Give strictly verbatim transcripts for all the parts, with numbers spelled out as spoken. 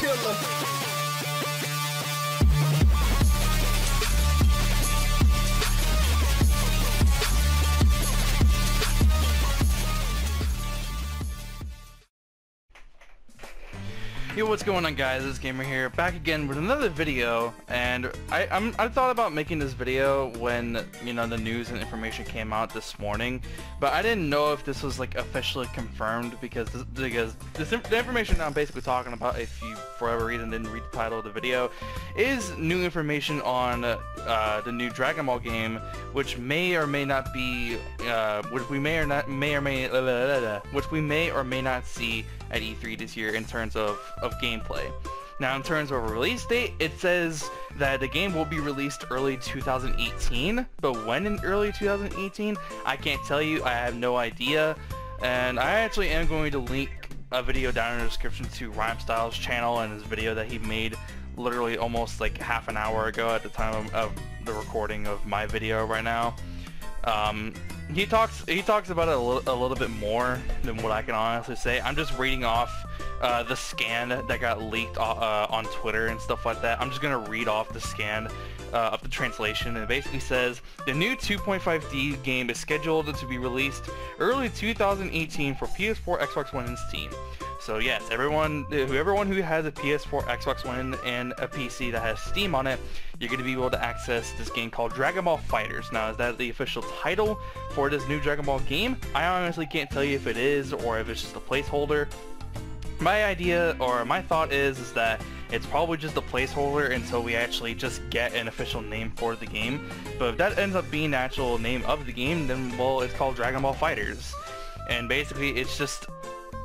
killer. Yo, what's going on, guys? It's Gamer here, back again with another video, and I I'm, I thought about making this video when, you know, the news and information came out this morning, but I didn't know if this was like officially confirmed because this, because this, the information I'm basically talking about, if you for whatever reason didn't read the title of the video, is new information on uh, the new Dragon Ball game, which may or may not be, uh, which we may or not may or may blah, blah, blah, blah, which we may or may not see at E three this year in terms of, of gameplay. Now in terms of a release date, it says that the game will be released early two thousand eighteen, but when in early two thousand eighteen, I can't tell you, I have no idea, and I actually am going to link a video down in the description to Rhyme Styles' channel and his video that he made literally almost like half an hour ago at the time of, of the recording of my video right now. Um, he talks he talks about it a little, a little bit more than what I can honestly say. I'm just reading off uh, the scan that got leaked uh, on Twitter and stuff like that. I'm just gonna read off the scan uh, of the translation, and it basically says the new two point five D game is scheduled to be released early two thousand eighteen for P S four, Xbox One, and Steam. So yes, everyone, everyone who has a P S four, Xbox One, and a P C that has Steam on it, you're going to be able to access this game called Dragon Ball FighterZ. Now, is that the official title for this new Dragon Ball game? I honestly can't tell you if it is or if it's just a placeholder. My idea, or my thought is, is that it's probably just a placeholder until we actually just get an official name for the game. But if that ends up being the actual name of the game, then, well, it's called Dragon Ball FighterZ. And basically, it's just...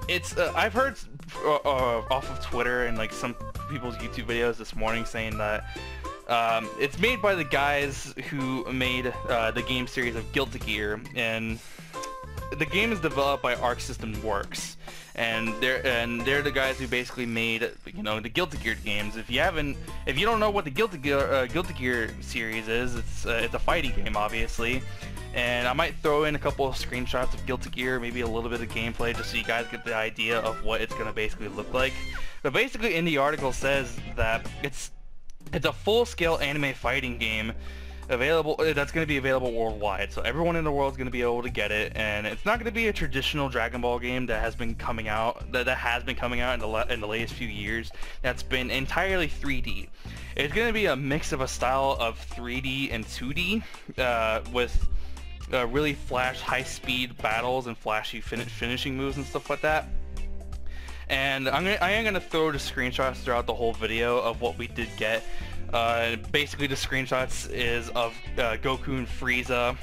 It's, uh, I've heard uh, off of Twitter and like some people's YouTube videos this morning saying that um, it's made by the guys who made uh, the game series of Guilty Gear, and the game is developed by Arc System Works, and they're and they're the guys who basically made, you know, the Guilty Gear games. If you haven't, if you don't know what the Guilty Gear uh, Guilty Gear series is, it's uh, it's a fighting game, obviously. And I might throw in a couple of screenshots of Guilty Gear, maybe a little bit of gameplay, just so you guys get the idea of what it's going to basically look like. But basically, in the article says that it's it's a full-scale anime fighting game available that's going to be available worldwide. So everyone in the world is going to be able to get it, and it's not going to be a traditional Dragon Ball game that has been coming out that, that has been coming out in the in the latest few years. That's been entirely three D. It's going to be a mix of a style of three D and two D uh, with Uh, really flash high-speed battles and flashy fin finishing moves and stuff like that. And I'm gonna, I am going to throw the screenshots throughout the whole video of what we did get. Uh, basically the screenshots is of uh, Goku and Frieza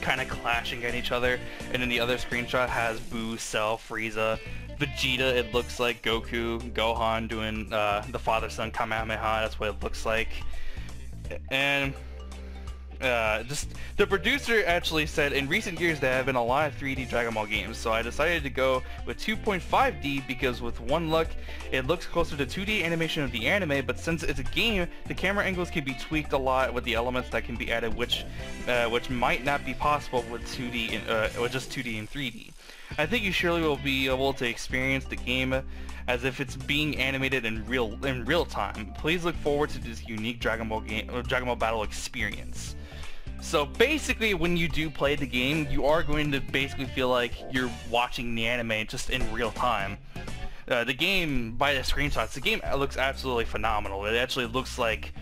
kind of clashing at each other, and then the other screenshot has Boo, Cell, Frieza, Vegeta, it looks like, Goku, Gohan doing uh, the father-son Kamehameha, that's what it looks like. And Uh, just the producer actually said in recent years there have been a lot of three D Dragon Ball games, so I decided to go with two point five D because with one look it looks closer to two D animation of the anime, but since it's a game, the camera angles can be tweaked a lot with the elements that can be added, which uh, which might not be possible with two D and, uh, with just two D and three D. I think you surely will be able to experience the game as if it's being animated in real in real time. Please look forward to this unique Dragon Ball game, or Dragon Ball battle experience. So basically, when you do play the game, you are going to basically feel like you're watching the anime just in real time. Uh, the game, by the screenshots, the game looks absolutely phenomenal. It actually looks like,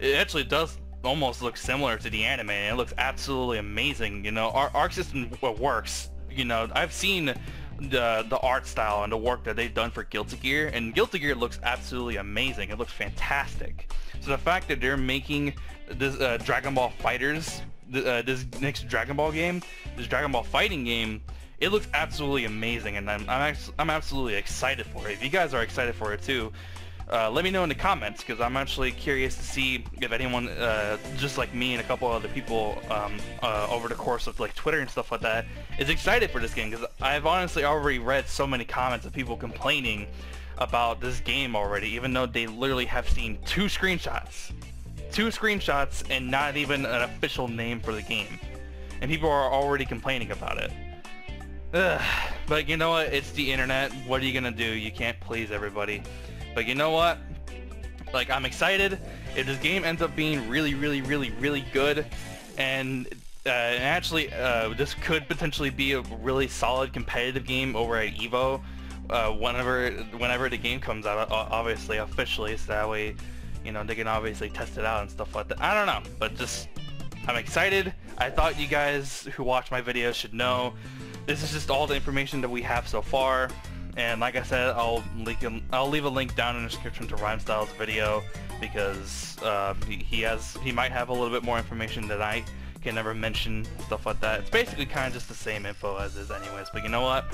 it actually does almost look similar to the anime. It looks absolutely amazing. You know, our Arc System Works. You know, I've seen the the art style and the work that they've done for Guilty Gear, and Guilty Gear looks absolutely amazing. It looks fantastic. So the fact that they're making this uh, Dragon Ball FighterZ, th uh, this next Dragon Ball game, this Dragon Ball fighting game, it looks absolutely amazing, and I'm I'm, I'm absolutely excited for it. If you guys are excited for it too, uh, let me know in the comments, because I'm actually curious to see if anyone, uh, just like me and a couple other people um, uh, over the course of like Twitter and stuff like that, is excited for this game, because I've honestly already read so many comments of people complaining about this game already, even though they literally have seen two screenshots. Two screenshots and not even an official name for the game, and people are already complaining about it. Ugh. But you know what, it's the internet. What are you gonna do? You can't please everybody. But you know what? Like, I'm excited. If this game ends up being really, really, really, really good, and, uh, and actually, uh, this could potentially be a really solid competitive game over at E V O, uh, whenever whenever the game comes out, obviously, officially, so that way, you know, they can obviously test it out and stuff like that. I don't know, but just, I'm excited. I thought you guys who watch my videos should know. This is just all the information that we have so far. And like I said, I'll, link him, I'll leave a link down in the description to RhymeStyle's video, because uh, he, he has he might have a little bit more information that I can never mention, stuff like that. It's basically kind of just the same info as is anyways, but you know what?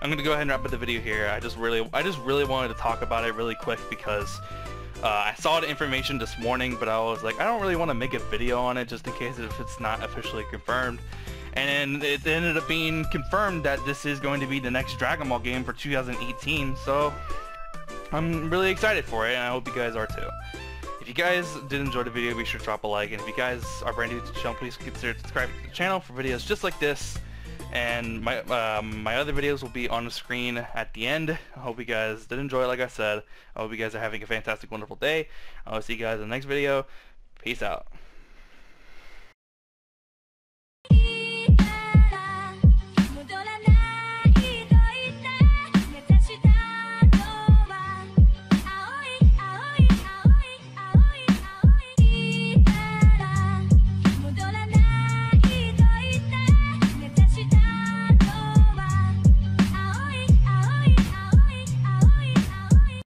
I'm gonna go ahead and wrap up the video here. I just really I just really wanted to talk about it really quick because uh, I saw the information this morning, but I was like, I don't really want to make a video on it just in case if it's not officially confirmed. And it ended up being confirmed that this is going to be the next Dragon Ball game for two thousand eighteen, so I'm really excited for it, and I hope you guys are too. If you guys did enjoy the video, be sure to drop a like, and if you guys are brand new to the channel, please consider subscribing to the channel for videos just like this, and my, uh, my other videos will be on the screen at the end. I hope you guys did enjoy it, like I said. I hope you guys are having a fantastic, wonderful day. I'll see you guys in the next video. Peace out.